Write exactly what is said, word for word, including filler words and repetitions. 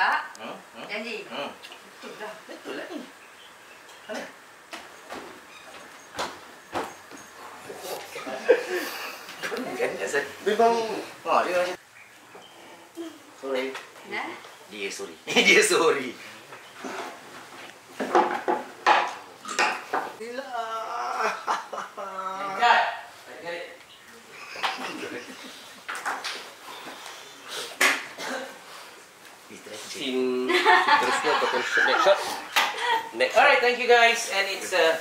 Tak? Ha? Ha? Janji? Ha. Betul dah. Betul lah ni. Mana? Bukan asal. Memang... Ha, dia macam... Sorry. Nah? Dia sorry. Dia sorry. Terusnya untuk next shot. Alright, thank you guys, and it's uh